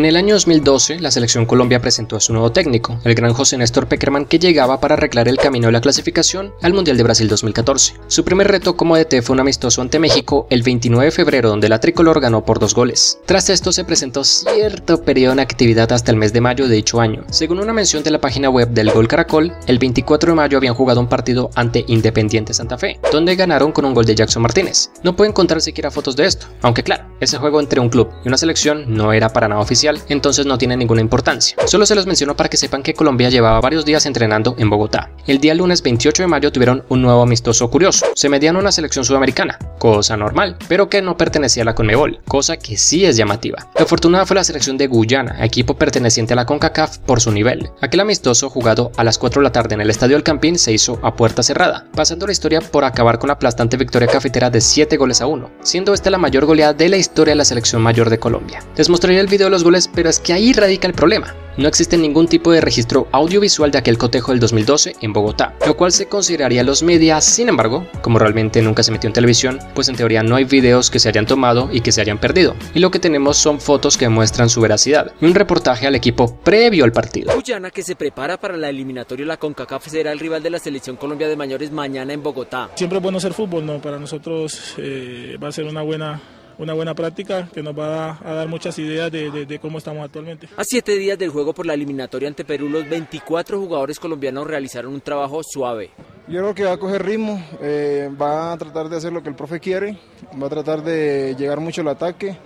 En el año 2012, la selección Colombia presentó a su nuevo técnico, el gran José Néstor Pékerman, que llegaba para arreglar el camino de la clasificación al Mundial de Brasil 2014. Su primer reto como DT fue un amistoso ante México el 29 de febrero, donde la tricolor ganó por 2 goles. Tras esto se presentó cierto periodo en actividad hasta el mes de mayo de dicho año. Según una mención de la página web del Gol Caracol, el 24 de mayo habían jugado un partido ante Independiente Santa Fe, donde ganaron con un gol de Jackson Martínez. No puedo encontrar siquiera fotos de esto, aunque claro, ese juego entre un club y una selección no era para nada oficial, entonces no tiene ninguna importancia. Solo se los menciono para que sepan que Colombia llevaba varios días entrenando en Bogotá. El día lunes 28 de mayo tuvieron un nuevo amistoso curioso. Se medían una selección sudamericana, cosa normal, pero que no pertenecía a la CONMEBOL, cosa que sí es llamativa. La afortunada fue la selección de Guyana, equipo perteneciente a la CONCACAF por su nivel. Aquel amistoso jugado a las 4 de la tarde en el estadio El Campín se hizo a puerta cerrada, pasando la historia por acabar con la aplastante victoria cafetera de 7 goles a 1, siendo esta la mayor goleada de la historia de la selección mayor de Colombia. Les mostraré el video de los goles, pero es que ahí radica el problema. No existe ningún tipo de registro audiovisual de aquel cotejo del 2012 en Bogotá, lo cual se consideraría los medios. Sin embargo, como realmente nunca se metió en televisión, pues en teoría no hay videos que se hayan tomado y que se hayan perdido, y lo que tenemos son fotos que muestran su veracidad y un reportaje al equipo previo al partido. Guyana, que se prepara para la eliminatoria de la CONCACAF, será el rival de la selección Colombia de mayores mañana en Bogotá. Siempre es bueno hacer fútbol, ¿no? Para nosotros va a ser una buena práctica que nos va a dar muchas ideas de cómo estamos actualmente. A 7 días del juego por la eliminatoria ante Perú, los 24 jugadores colombianos realizaron un trabajo suave. Yo creo que va a coger ritmo, va a tratar de hacer lo que el profe quiere, va a tratar de llegar mucho al ataque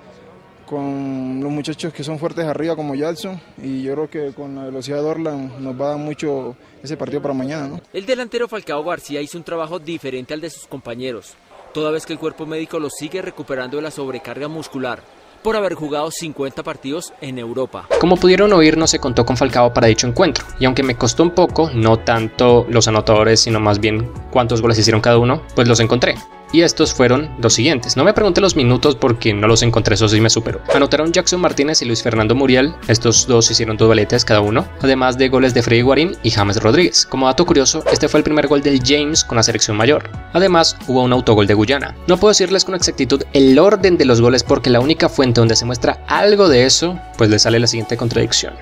con los muchachos que son fuertes arriba como Jackson, y yo creo que con la velocidad de Orland nos va a dar mucho ese partido para mañana, ¿no? El delantero Falcao García hizo un trabajo diferente al de sus compañeros, toda vez que el cuerpo médico lo sigue recuperando de la sobrecarga muscular por haber jugado 50 partidos en Europa. Como pudieron oír, no se contó con Falcao para dicho encuentro, y aunque me costó un poco, no tanto los anotadores, sino más bien cuántos goles hicieron cada uno, pues los encontré. Y estos fueron los siguientes. No me pregunté los minutos porque no los encontré, eso sí me superó. Anotaron Jackson Martínez y Luis Fernando Muriel, estos dos hicieron 2 dobletes cada uno, además de goles de Freddy Guarín y James Rodríguez. Como dato curioso, este fue el primer gol del James con la selección mayor. Además, hubo un autogol de Guyana. No puedo decirles con exactitud el orden de los goles porque la única fuente donde se muestra algo de eso, pues le sale la siguiente contradicción.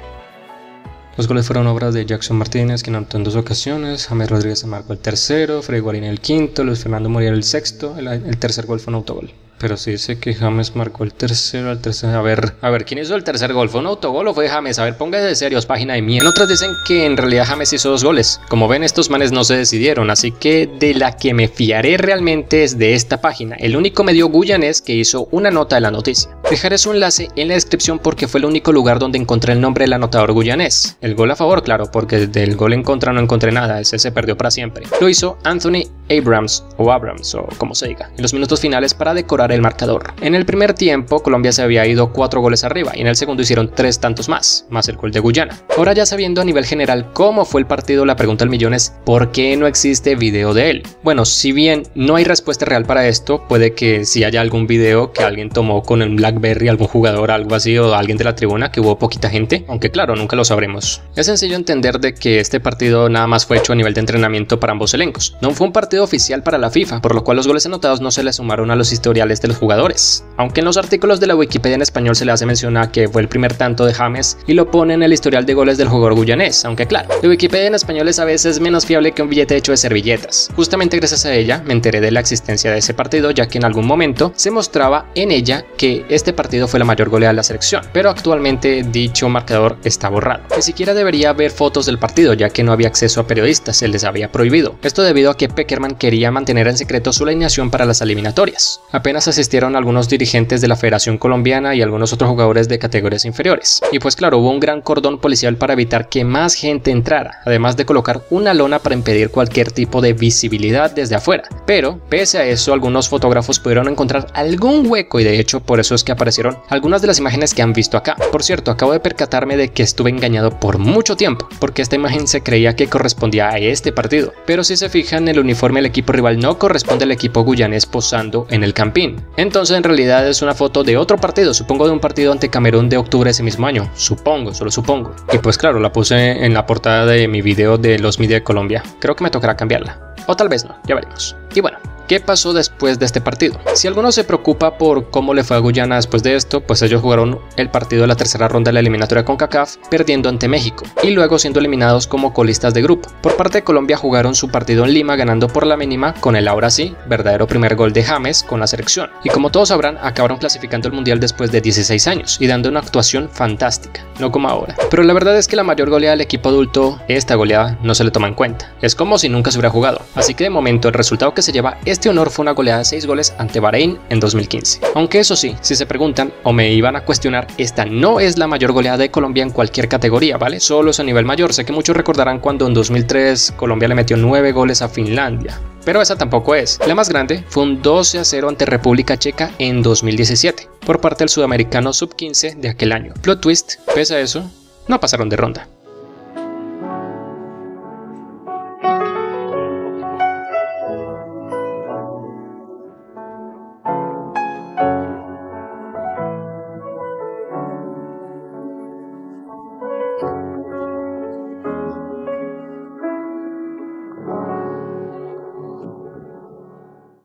Los goles fueron obras de Jackson Martínez, quien anotó en 2 ocasiones, James Rodríguez se marcó el 3º, Freddy Guarín el 5º, Luis Fernando Muriel el 6º, el tercer gol fue un autogol. Pero sí dice que James marcó el 3º. A ver, ¿quién hizo el 3er gol? ¿Fue un autogol o fue James? A ver, póngase de serios, página de mierda. En otras dicen que en realidad James hizo 2 goles. Como ven, estos manes no se decidieron, así que de la que me fiaré realmente es de esta página. El único medio guyanés que hizo una nota de la noticia. Dejaré su enlace en la descripción porque fue el único lugar donde encontré el nombre del anotador guyanés. El gol a favor, claro, porque del gol en contra no encontré nada, ese se perdió para siempre. Lo hizo Anthony Abrams, o como se diga, en los minutos finales para decorar el marcador. En el primer tiempo Colombia se había ido 4 goles arriba y en el segundo hicieron 3 tantos más el gol de Guyana. Ahora, ya sabiendo a nivel general cómo fue el partido, la pregunta del millón es ¿por qué no existe video de él? Bueno, si bien no hay respuesta real para esto, puede que sí haya algún video que alguien tomó con el BlackBerry, algún jugador, algo así, o alguien de la tribuna, que hubo poquita gente, aunque claro, nunca lo sabremos. Es sencillo entender de que este partido nada más fue hecho a nivel de entrenamiento para ambos elencos. No fue un partido oficial para la FIFA, por lo cual los goles anotados no se le sumaron a los historiales de los jugadores, aunque en los artículos de la Wikipedia en español se le hace mención a que fue el primer tanto de James y lo pone en el historial de goles del jugador guyanés, aunque claro, la Wikipedia en español es a veces menos fiable que un billete hecho de servilletas. Justamente gracias a ella me enteré de la existencia de ese partido, ya que en algún momento se mostraba en ella que este partido fue la mayor goleada de la selección, pero actualmente dicho marcador está borrado. Ni siquiera debería haber fotos del partido, ya que no había acceso a periodistas, se les había prohibido. Esto debido a que Pékerman quería mantener en secreto su alineación para las eliminatorias. Apenas asistieron algunos dirigentes de la Federación Colombiana y algunos otros jugadores de categorías inferiores. Y pues claro, hubo un gran cordón policial para evitar que más gente entrara, además de colocar una lona para impedir cualquier tipo de visibilidad desde afuera. Pero, pese a eso, algunos fotógrafos pudieron encontrar algún hueco y de hecho por eso es que aparecieron algunas de las imágenes que han visto acá. Por cierto, acabo de percatarme de que estuve engañado por mucho tiempo, porque esta imagen se creía que correspondía a este partido. Pero si se fijan, el uniforme del equipo rival no corresponde al equipo guyanés posando en el Campín. Entonces en realidad es una foto de otro partido, supongo de un partido ante Camerún de octubre de ese mismo año, supongo, solo supongo. Y pues claro, la puse en la portada de mi video de los media de Colombia, creo que me tocará cambiarla, o tal vez no, ya veremos. Y bueno, qué pasó después de este partido. Si alguno se preocupa por cómo le fue a Guyana después de esto, pues ellos jugaron el partido de la tercera ronda de la eliminatoria CONCACAF, perdiendo ante México, y luego siendo eliminados como colistas de grupo. Por parte de Colombia jugaron su partido en Lima ganando por la mínima con el ahora sí, verdadero primer gol de James con la selección. Y como todos sabrán, acabaron clasificando al mundial después de 16 años y dando una actuación fantástica, no como ahora. Pero la verdad es que la mayor goleada del equipo adulto, esta goleada no se le toma en cuenta. Es como si nunca se hubiera jugado. Así que de momento el resultado que se lleva este honor fue una goleada de 6 goles ante Bahrein en 2015. Aunque eso sí, si se preguntan o me iban a cuestionar, esta no es la mayor goleada de Colombia en cualquier categoría, ¿vale? Solo es a nivel mayor. Sé que muchos recordarán cuando en 2003 Colombia le metió 9 goles a Finlandia. Pero esa tampoco es. La más grande fue un 12-0 ante República Checa en 2017, por parte del Sudamericano Sub 15 de aquel año. Plot twist, pese a eso, no pasaron de ronda.